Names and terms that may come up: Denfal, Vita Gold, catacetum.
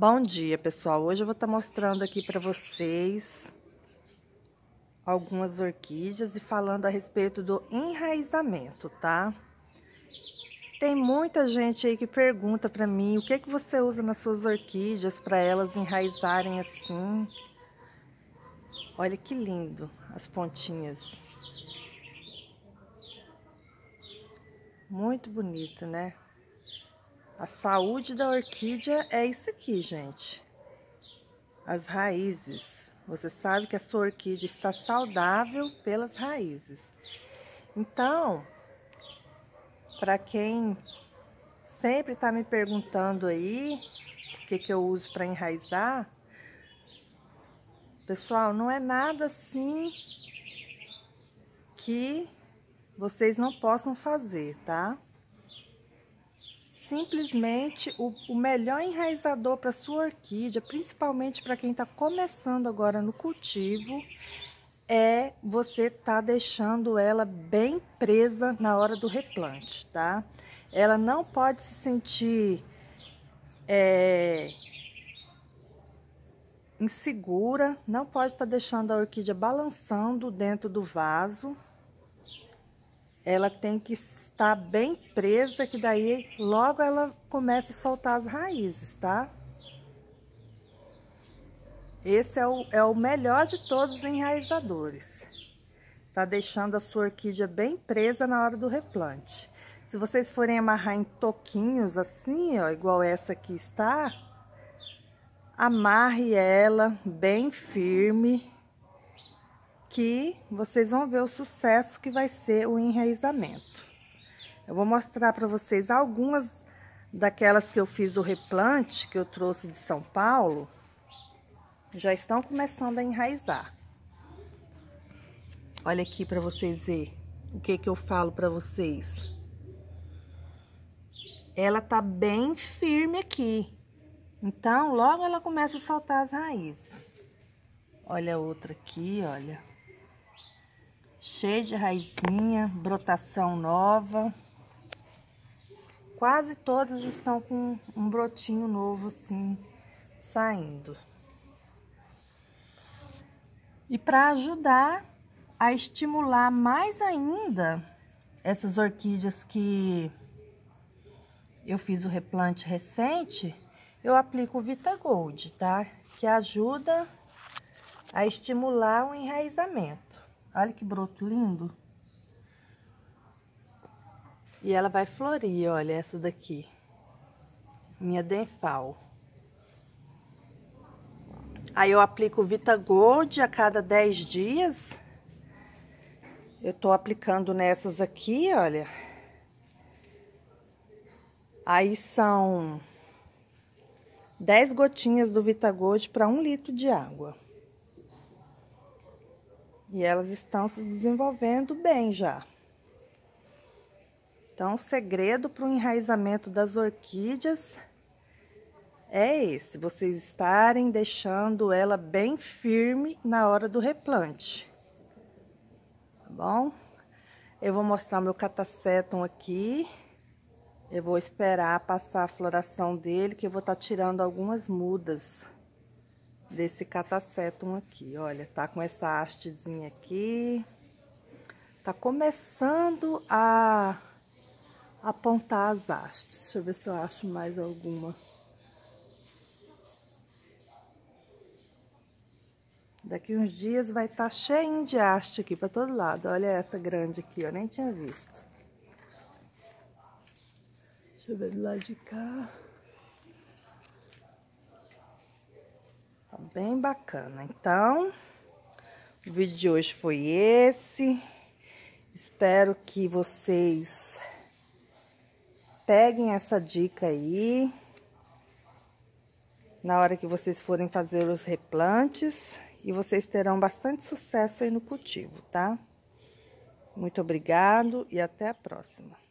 Bom dia, pessoal. Hoje eu vou estar mostrando aqui para vocês algumas orquídeas e falando a respeito do enraizamento, tá? Tem muita gente aí que pergunta para mim o que é que você usa nas suas orquídeas para elas enraizarem assim. Olha que lindo as pontinhas. Muito bonito, né? A saúde da orquídea é isso aqui, gente. As raízes. Você sabe que a sua orquídea está saudável pelas raízes. Então, para quem sempre está me perguntando aí o que eu uso para enraizar, pessoal, não é nada assim que vocês não possam fazer, tá? Simplesmente o melhor enraizador para sua orquídea, principalmente para quem está começando agora no cultivo, é você tá deixando ela bem presa na hora do replante, tá? Ela não pode se sentir insegura, não pode estar deixando a orquídea balançando dentro do vaso. Ela tem que tá bem presa, que daí logo ela começa a soltar as raízes, tá? Esse é o melhor de todos os enraizadores. Tá deixando a sua orquídea bem presa na hora do replante. Se vocês forem amarrar em toquinhos assim, ó, igual essa aqui está, amarre ela bem firme, que vocês vão ver o sucesso que vai ser o enraizamento. Eu vou mostrar para vocês algumas daquelas que eu fiz o replante, que eu trouxe de São Paulo. Já estão começando a enraizar. Olha aqui para vocês verem o que eu falo para vocês. Ela tá bem firme aqui. Então, logo ela começa a soltar as raízes. Olha outra aqui, olha. Cheia de raizinha, brotação nova. Quase todas estão com um brotinho novo, assim, saindo. E para ajudar a estimular mais ainda essas orquídeas que eu fiz o replante recente, eu aplico o Vita Gold, tá? Que ajuda a estimular o enraizamento. Olha que broto lindo! E ela vai florir, olha essa daqui, minha Denfal. Aí eu aplico o Vita Gold a cada 10 dias. Eu tô aplicando nessas aqui, olha. Aí são 10 gotinhas do Vita Gold para 1 litro de água. E elas estão se desenvolvendo bem já. Então, o segredo para o enraizamento das orquídeas é esse: vocês estarem deixando ela bem firme na hora do replante, tá bom? Eu vou mostrar meu catacetum aqui. Eu vou esperar passar a floração dele, que eu vou estar tirando algumas mudas desse catacetum aqui. Olha, tá com essa hastezinha aqui. Tá começando a apontar as hastes. Deixa eu ver se eu acho mais alguma. Daqui uns dias vai estar cheinho de haste aqui para todo lado. Olha essa grande aqui, eu nem tinha visto. Deixa eu ver do lado de cá. Tá bem bacana. Então, o vídeo de hoje foi esse. Espero que vocês peguem essa dica aí na hora que vocês forem fazer os replantes, e vocês terão bastante sucesso aí no cultivo, tá? Muito obrigado e até a próxima.